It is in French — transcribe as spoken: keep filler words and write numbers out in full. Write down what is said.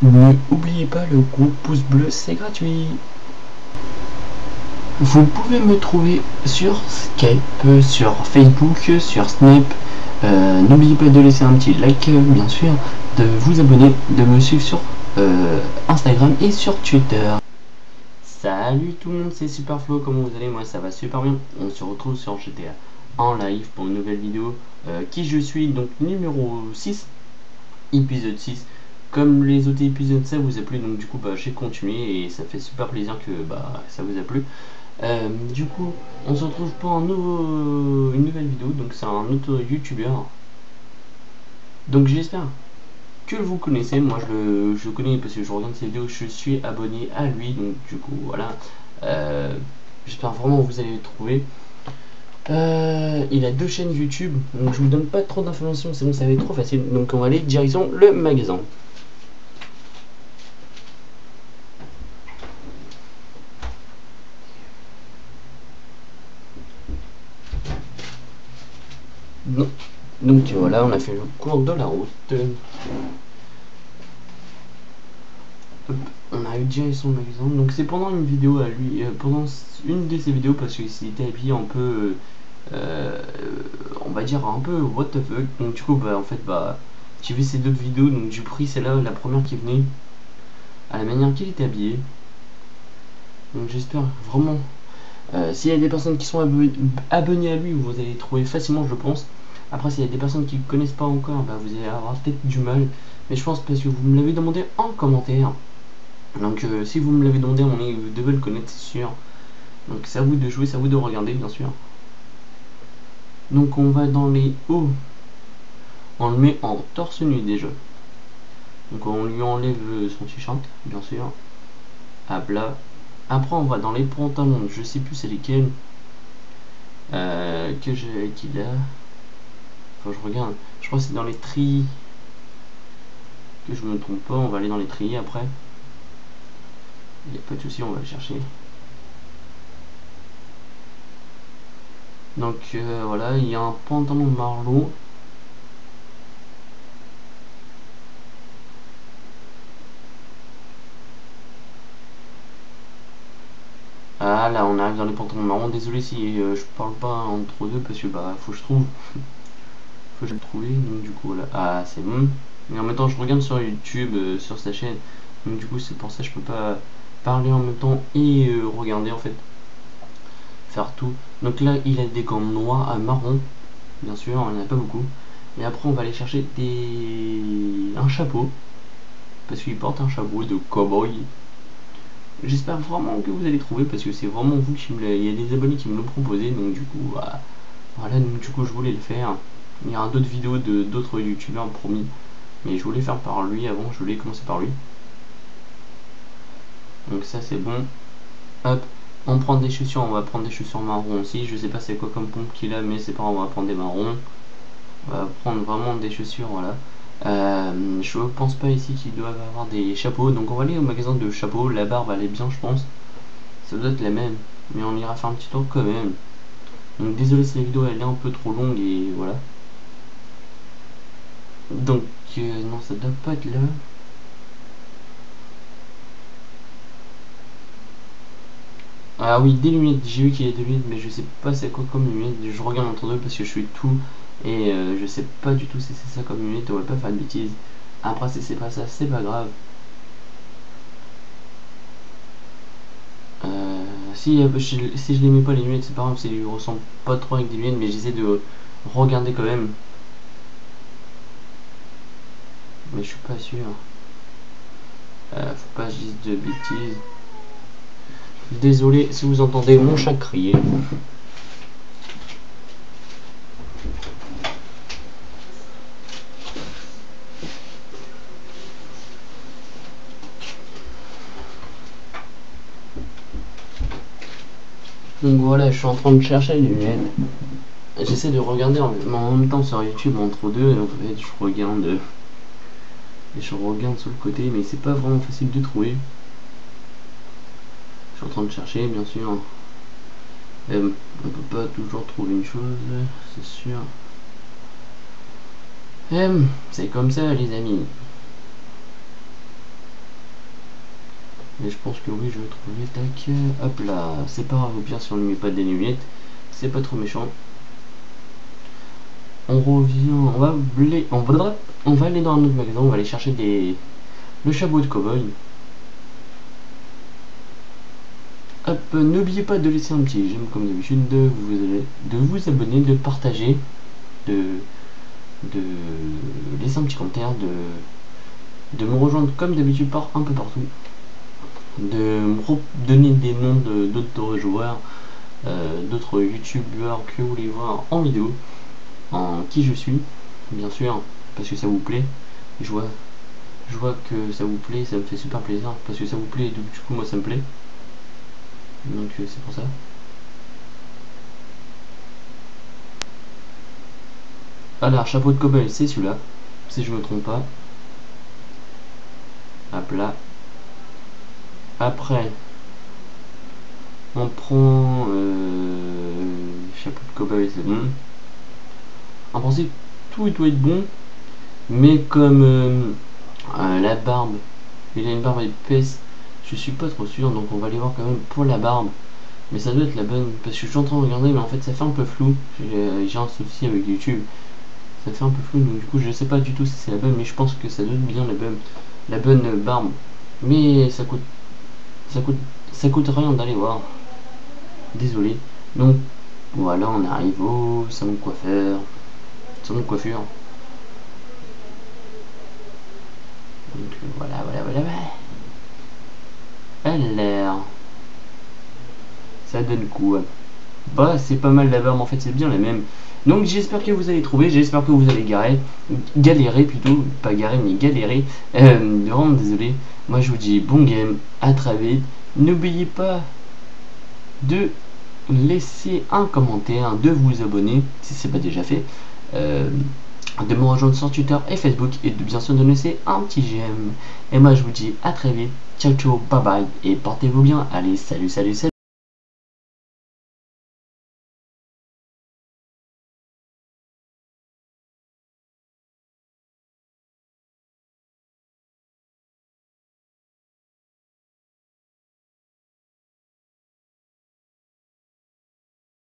N'oubliez pas le gros pouce bleu, c'est gratuit. Vous pouvez me trouver sur Skype, sur Facebook, sur Snap. Euh, N'oubliez pas de laisser un petit like, bien sûr, de vous abonner, de me suivre sur euh, Instagram et sur Twitter. Salut tout le monde, c'est Superflo, comment vous allez? Moi ça va super bien. On se retrouve sur G T A en live pour une nouvelle vidéo. Euh, qui je suis, donc numéro six, épisode six. Comme les autres épisodes ça vous a plu, donc du coup bah, j'ai continué et ça fait super plaisir que bah, ça vous a plu. Euh, du coup on se retrouve pour un nouveau, une nouvelle vidéo, donc c'est un autre youtubeur. Donc j'espère que vous connaissez, moi je le je connais parce que je regarde ses vidéos, je suis abonné à lui, donc du coup voilà. Euh, j'espère vraiment que vous allez le trouver. Euh, il a deux chaînes YouTube, donc je vous donne pas trop d'informations, sinon ça va être trop facile. Donc on va aller direction le magasin. Non. Donc voilà, on a fait le cours de la route. Hop, on a eu déjà son magasin. Donc c'est pendant une vidéo à lui, euh, pendant une de ses vidéos, parce qu'il était habillé un peu, euh, on va dire un peu what the fuck. Donc du coup, bah en fait, bah j'ai vu ces deux vidéos, donc j'ai pris celle-là, la première qui venait, à la manière qu'il était habillé. Donc j'espère vraiment. Euh, s'il y a des personnes qui sont abonnées, abonnées à lui, vous allez les trouver facilement, je pense. Après, s'il y a des personnes qui ne connaissent pas encore, bah, vous allez avoir peut-être du mal. Mais je pense parce que vous me l'avez demandé en commentaire. Donc, euh, si vous me l'avez demandé, on est, vous devez le connaître, c'est sûr. Donc, c'est à vous de jouer, c'est à vous de regarder, bien sûr. Donc, on va dans les hauts. On le met en torse nu déjà. Donc, on lui enlève son t-shirt, bien sûr. À plat. Après on va dans les pantalons, je sais plus c'est lesquels euh, que j'ai qu'il a. Faut que je regarde. Je crois que c'est dans les tri. Que je me trompe pas, on va aller dans les tri après. Il n'y a pas de souci, on va le chercher. Donc euh, voilà, il y a un pantalon Marlot. Ah là on arrive dans les pantalons marrons, désolé si euh, je parle pas entre deux parce que bah faut que je trouve. Faut que je le trouve, donc du coup là. Ah c'est bon. Et en même temps je regarde sur YouTube, euh, sur sa chaîne. Donc du coup c'est pour ça que je peux pas parler en même temps et euh, regarder en fait. Faire tout. Donc là il a des gants noirs à marron. Bien sûr, il n'y en a pas beaucoup. Et après on va aller chercher des. Un chapeau. Parce qu'il porte un chapeau de cowboy. J'espère vraiment que vous allez trouver parce que c'est vraiment vous qui me l'avez. Il y a des abonnés qui me l'ont proposé, donc du coup bah, voilà, donc du coup je voulais le faire. Il y a d'autres vidéos de d'autres youtubeurs promis, mais je voulais faire par lui avant, je voulais commencer par lui. Donc ça c'est bon. Hop, on prend des chaussures, on va prendre des chaussures marron aussi. Je sais pas c'est quoi comme pompe qu'il a, mais c'est pas, on va prendre des marrons. On va prendre vraiment des chaussures, voilà. Euh, je pense pas ici qu'ils doivent avoir des chapeaux, donc on va aller au magasin de chapeaux. La barbe elle est bien, je pense. Ça doit être la même, mais on ira faire un petit tour quand même. Donc désolé si la vidéo elle est un peu trop longue et voilà. Donc euh, non, ça doit pas être là. Ah oui, des lunettes. J'ai vu qu'il y a des lunettes, mais je sais pas c'est quoi comme lunettes. Je regarde entre deux parce que je suis tout. Et euh, je sais pas du tout si c'est ça comme minute, on va pas faire de bêtises. Après si c'est pas ça, c'est pas grave. Euh, si, si je les mets pas les minutes, c'est pas grave, si je ressemble pas trop avec des minutes, mais j'essaie de regarder quand même. Mais je suis pas sûr. Euh, faut pas que je dise de bêtises. Désolé si vous entendez mon chat crier. Donc voilà, je suis en train de chercher les lunettes. J'essaie de regarder en même temps sur YouTube entre deux. Et en fait, je regarde et je regarde sur le côté, mais c'est pas vraiment facile de trouver. Je suis en train de chercher, bien sûr. Et on peut pas toujours trouver une chose, c'est sûr. C'est comme ça, les amis. Mais je pense que oui, je vais trouver. Tac, hop là. C'est pas grave, au pire, si on ne met pas des lunettes, c'est pas trop méchant. On revient, on va blé, on va, on va aller dans un autre magasin, on va aller chercher des le chapeau de cow-boy. Hop, n'oubliez pas de laisser un petit j'aime comme d'habitude, de vous de vous abonner, de partager, de de laisser un petit commentaire, de de me rejoindre comme d'habitude par un peu partout, de me donner des noms de d'autres joueurs, euh, d'autres youtubeurs que vous voulez voir en vidéo, en qui je suis, bien sûr, parce que ça vous plaît. Je vois, je vois que ça vous plaît, ça me fait super plaisir, parce que ça vous plaît, et du coup moi ça me plaît, donc euh, c'est pour ça. Alors, chapeau de cow-boy, c'est celui-là, si je me trompe pas. Hop là. Après, on prend euh, chapeau de cow-boy, c'est bon. En principe, tout doit être bon, mais comme euh, euh, la barbe, il a une barbe épaisse, je suis pas trop sûr, donc on va aller voir quand même pour la barbe. Mais ça doit être la bonne, parce que je suis en train de regarder, mais en fait ça fait un peu flou. J'ai un souci avec YouTube. Ça fait un peu flou, donc du coup je sais pas du tout si c'est la bonne, mais je pense que ça doit être bien la bonne, la bonne barbe. Mais ça coûte, ça coûte, ça coûte rien d'aller voir. Désolé. Donc voilà, on arrive au salon de coiffeur, salon de coiffure. Donc voilà, voilà, voilà, voilà. Alors, ça donne quoi? Bah c'est pas mal la barbe, en fait c'est bien la même. Donc j'espère que vous allez trouver, j'espère que vous allez garer, galérer plutôt, pas garer mais galérer, euh, vraiment désolé. Moi je vous dis bon game, à très vite, n'oubliez pas de laisser un commentaire, de vous abonner si c'est pas déjà fait, euh, de me rejoindre sur Twitter et Facebook, et de bien sûr de laisser un petit j'aime. Et moi je vous dis à très vite, ciao ciao, bye bye, et portez-vous bien, allez salut salut salut.